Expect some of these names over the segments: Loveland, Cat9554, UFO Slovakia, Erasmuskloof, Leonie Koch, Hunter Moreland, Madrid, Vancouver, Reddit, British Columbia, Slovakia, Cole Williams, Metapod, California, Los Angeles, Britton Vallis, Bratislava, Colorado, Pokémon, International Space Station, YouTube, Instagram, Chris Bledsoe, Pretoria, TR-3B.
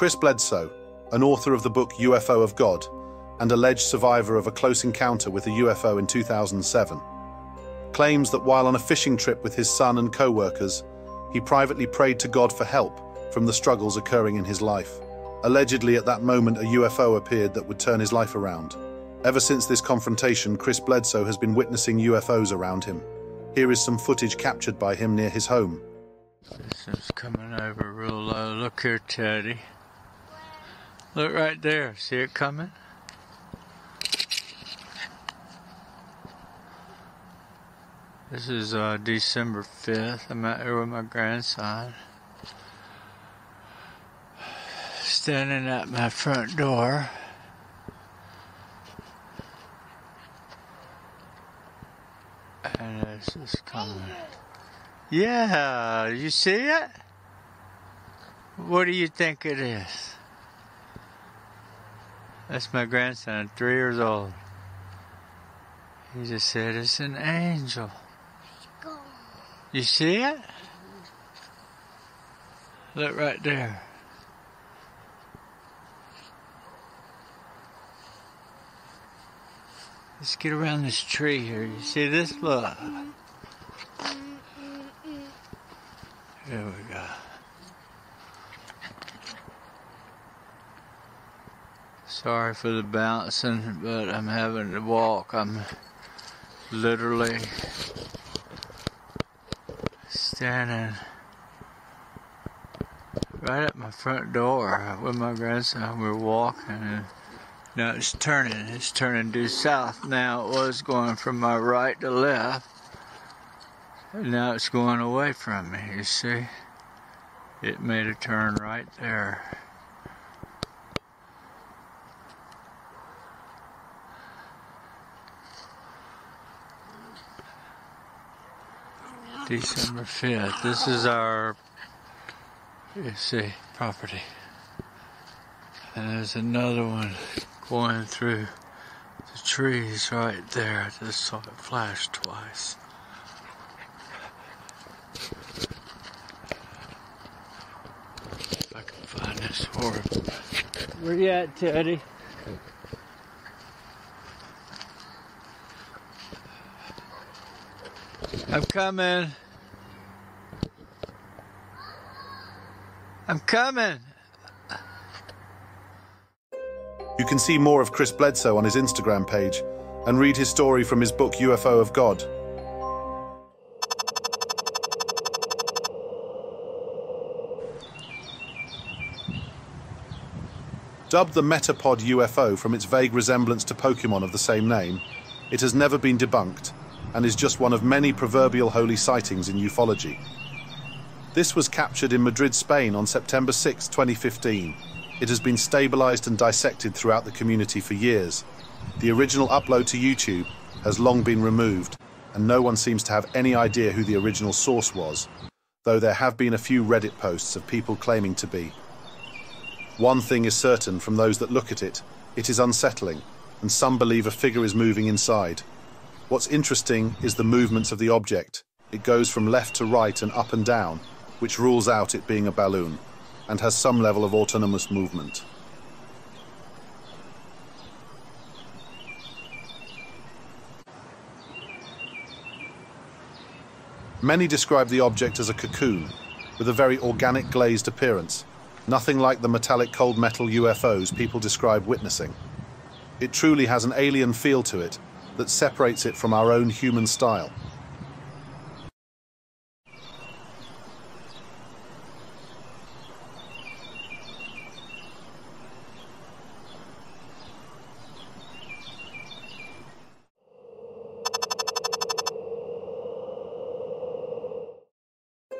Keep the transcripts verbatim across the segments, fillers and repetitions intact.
Chris Bledsoe, an author of the book U F O of God and alleged survivor of a close encounter with a U F O in two thousand seven, claims that while on a fishing trip with his son and co-workers, he privately prayed to God for help from the struggles occurring in his life. Allegedly, at that moment, a U F O appeared that would turn his life around. Ever since this confrontation, Chris Bledsoe has been witnessing U F Os around him. Here is some footage captured by him near his home. This is coming over real low. Look here, Teddy. Look right there. See it coming? This is uh, December fifth. I'm out here with my grandson. Standing at my front door. And it's just coming. Yeah, you see it? What do you think it is? That's my grandson, three years old. He just said it's an angel. You see it? Look right there. Let's get around this tree here. You see this? Look. There we go. Sorry for the bouncing, but I'm having to walk. I'm literally standing right at my front door with my grandson. We're walking, and now it's turning. It's turning due south. Now it was going from my right to left. Now it's going away from me, you see? It made a turn right there. December fifth. This is our, you see, property. And there's another one going through the trees right there. I just saw it flash twice. Where you at, Teddy? I'm coming. I'm coming. You can see more of Chris Bledsoe on his Instagram page and read his story from his book U F O of God. Dubbed the Metapod U F O from its vague resemblance to Pokémon of the same name, it has never been debunked and is just one of many proverbial holy sightings in ufology. This was captured in Madrid, Spain on September sixth, twenty fifteen. It has been stabilized and dissected throughout the community for years. The original upload to YouTube has long been removed and no one seems to have any idea who the original source was, though there have been a few Reddit posts of people claiming to be. One thing is certain from those that look at it, it is unsettling, and some believe a figure is moving inside. What's interesting is the movements of the object. It goes from left to right and up and down, which rules out it being a balloon, and has some level of autonomous movement. Many describe the object as a cocoon, with a very organic glazed appearance. Nothing like the metallic cold metal U F Os people describe witnessing. It truly has an alien feel to it that separates it from our own human style.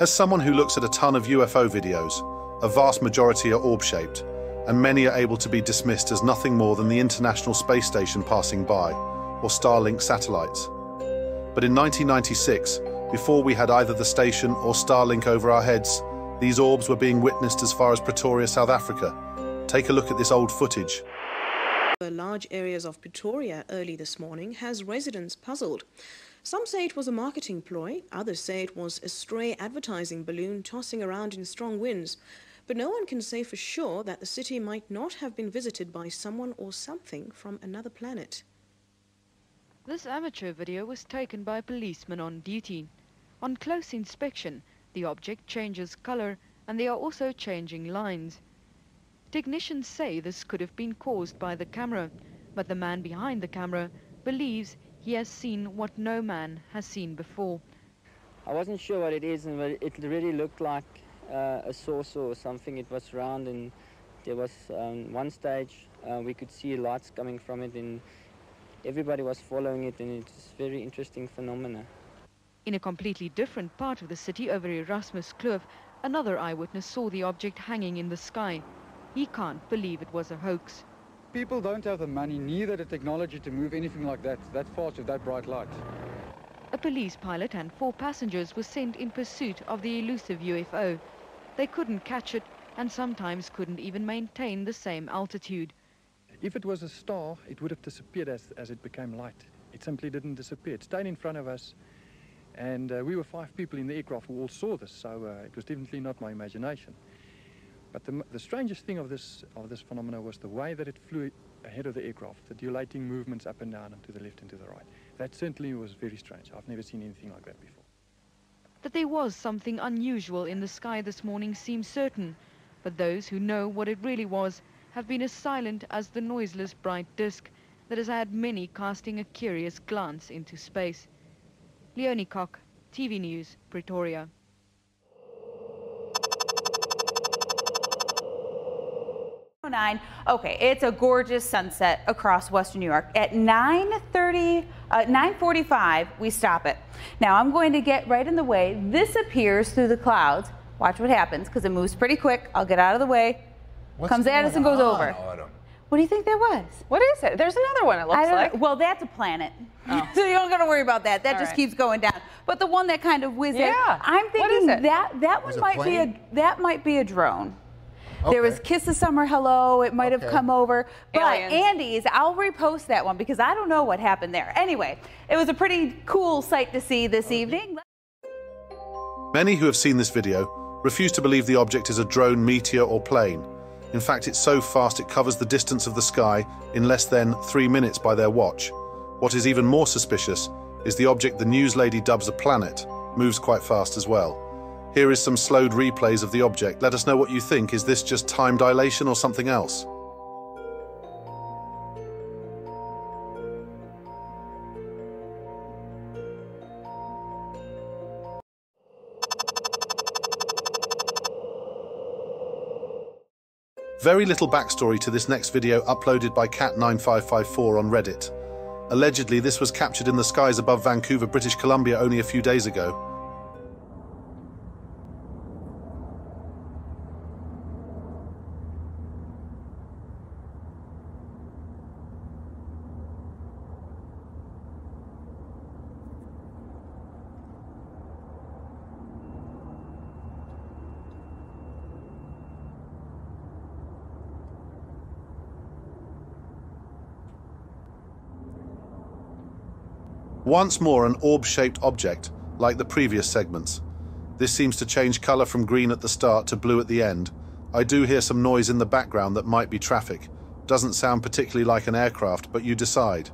As someone who looks at a ton of U F O videos, a vast majority are orb-shaped, and many are able to be dismissed as nothing more than the International Space Station passing by, or Starlink satellites. But in nineteen ninety-six, before we had either the station or Starlink over our heads, these orbs were being witnessed as far as Pretoria, South Africa. Take a look at this old footage. Large areas of Pretoria early this morning has residents puzzled. Some say it was a marketing ploy, others say it was a stray advertising balloon tossing around in strong winds. but no one can say for sure that the city might not have been visited by someone or something from another planet. This amateur video was taken by a policeman on duty. On close inspection, the object changes color and they are also changing lines. Technicians say this could have been caused by the camera, but the man behind the camera believes he has seen what no man has seen before. I wasn't sure what it is, and it really looked like uh, a saucer or something. It was round, and there was um, one stage uh, we could see lights coming from it, and everybody was following it, and it's a very interesting phenomena. In a completely different part of the city over Erasmuskloof, another eyewitness saw the object hanging in the sky. He can't believe it was a hoax. People don't have the money, neither the technology to move anything like that, that fast with that bright light. A police pilot and four passengers were sent in pursuit of the elusive U F O. They couldn't catch it and sometimes couldn't even maintain the same altitude. If it was a star, it would have disappeared as, as it became light. It simply didn't disappear. It stayed in front of us. And uh, we were five people in the aircraft who all saw this, so uh, it was definitely not my imagination. But the, the strangest thing of this, of this phenomena was the way that it flew ahead of the aircraft, the dilating movements up and down and to the left and to the right. That certainly was very strange. I've never seen anything like that before. That there was something unusual in the sky this morning seems certain, but those who know what it really was have been as silent as the noiseless bright disc that has had many casting a curious glance into space. Leonie Koch, T V News, Pretoria. nine Okay, it's a gorgeous sunset across Western New York. At nine thirty, uh, nine forty-five, we stop it. Now I'm going to get right in the way. This appears through the clouds. Watch what happens because it moves pretty quick. I'll get out of the way. What's comes at us and goes on, over. Autumn? What do you think that was? What is it? There's another one, it looks like. Well, that's a planet. Oh. So you don't got to worry about that. That All just right. keeps going down. But the one that kind of whizzed yeah. in, I'm thinking that that one might be a that might be a drone. Okay. There was Kiss the Summer Hello. It might okay. have come over. But Aliens. Andy's, I'll repost that one because I don't know what happened there. Anyway, it was a pretty cool sight to see this okay. evening. Many who have seen this video refuse to believe the object is a drone, meteor or plane. In fact, it's so fast it covers the distance of the sky in less than three minutes by their watch. What is even more suspicious is the object the news lady dubs a planet moves quite fast as well. Here is some slowed replays of the object. Let us know what you think. Is this just time dilation or something else? Very little backstory to this next video uploaded by Cat nine five five four on Reddit. Allegedly, this was captured in the skies above Vancouver, British Columbia only a few days ago. Once more an orb-shaped object, like the previous segments. This seems to change colour from green at the start to blue at the end. I do hear some noise in the background that might be traffic. Doesn't sound particularly like an aircraft, but you decide.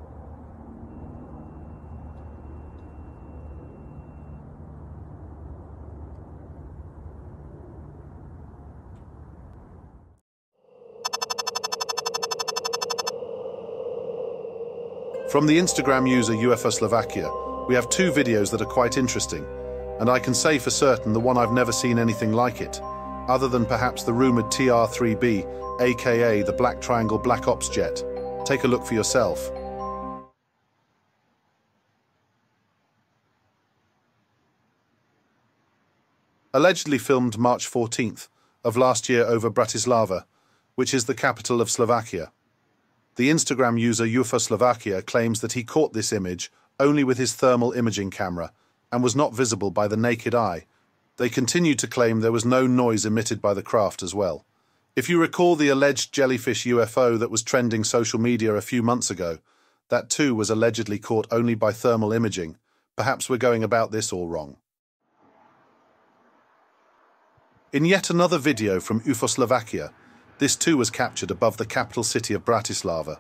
From the Instagram user U F O Slovakia, we have two videos that are quite interesting, and I can say for certain the one I've never seen anything like it, other than perhaps the rumoured T R three B, aka the Black Triangle Black Ops jet. Take a look for yourself. Allegedly filmed March fourteenth of last year over Bratislava, which is the capital of Slovakia. The Instagram user U F O Slovakia claims that he caught this image only with his thermal imaging camera and was not visible by the naked eye. They continue to claim there was no noise emitted by the craft as well. If you recall the alleged jellyfish U F O that was trending social media a few months ago, that too was allegedly caught only by thermal imaging. Perhaps we're going about this all wrong. In yet another video from U F O Slovakia, this too was captured above the capital city of Bratislava,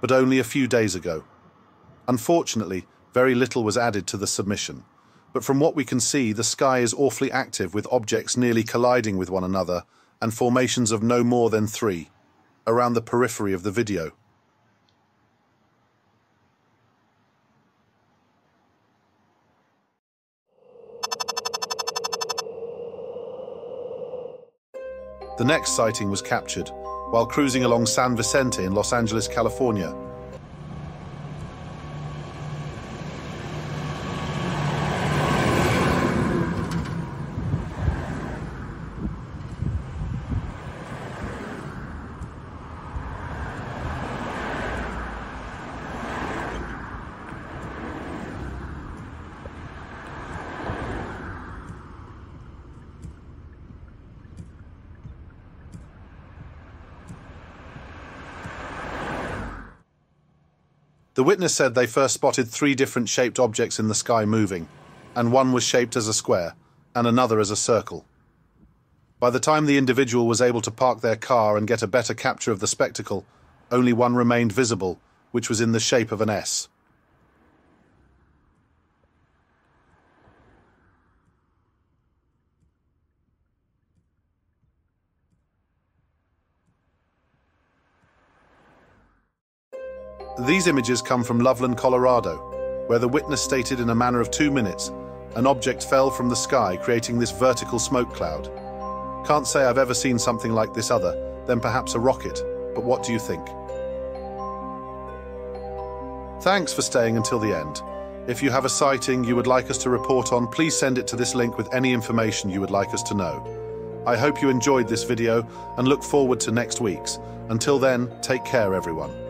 but only a few days ago. Unfortunately, very little was added to the submission, but from what we can see, the sky is awfully active with objects nearly colliding with one another and formations of no more than three, around the periphery of the video. The next sighting was captured while cruising along San Vicente in Los Angeles, California. The witness said they first spotted three different shaped objects in the sky moving, and one was shaped as a square, and another as a circle. By the time the individual was able to park their car and get a better capture of the spectacle, only one remained visible, which was in the shape of an S. These images come from Loveland, Colorado, where the witness stated in a matter of two minutes, an object fell from the sky, creating this vertical smoke cloud. Can't say I've ever seen something like this other than perhaps a rocket, but what do you think? Thanks for staying until the end. If you have a sighting you would like us to report on, please send it to this link with any information you would like us to know. I hope you enjoyed this video and look forward to next week's. Until then, take care everyone.